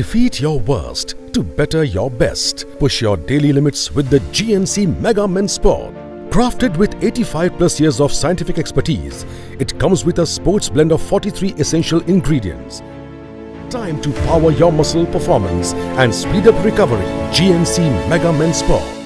Defeat your worst to better your best. Push your daily limits with the GNC Mega Men Sport. Crafted with 85+ years of scientific expertise, it comes with a sports blend of 43 essential ingredients. Time to power your muscle performance and speed up recovery. GNC Mega Men Sport.